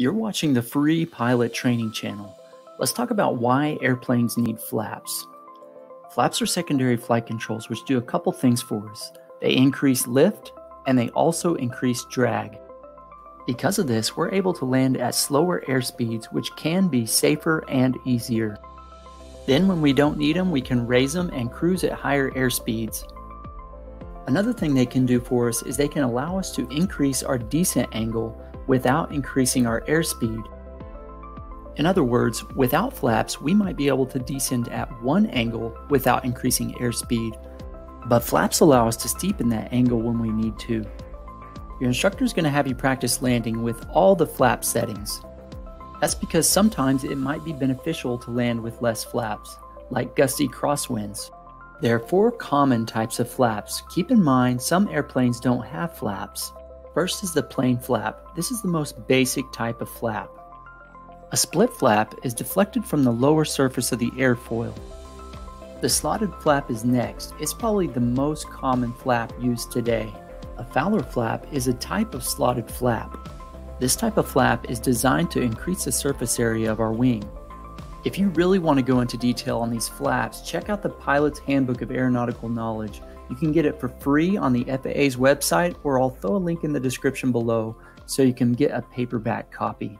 You're watching the Free Pilot Training channel. Let's talk about why airplanes need flaps. Flaps are secondary flight controls which do a couple things for us. They increase lift and they also increase drag. Because of this, we're able to land at slower airspeeds, which can be safer and easier. Then when we don't need them, we can raise them and cruise at higher airspeeds. Another thing they can do for us is they can allow us to increase our descent angle without increasing our airspeed. In other words, without flaps, we might be able to descend at one angle without increasing airspeed, but flaps allow us to steepen that angle when we need to. Your instructor is going to have you practice landing with all the flap settings. That's because sometimes it might be beneficial to land with less flaps, like gusty crosswinds. There are four common types of flaps. Keep in mind, some airplanes don't have flaps. First is the plain flap. This is the most basic type of flap. A split flap is deflected from the lower surface of the airfoil. The slotted flap is next. It's probably the most common flap used today. A Fowler flap is a type of slotted flap. This type of flap is designed to increase the surface area of our wing. If you really want to go into detail on these flaps, check out the Pilot's Handbook of Aeronautical Knowledge. You can get it for free on the FAA's website, or I'll throw a link in the description below so you can get a paperback copy.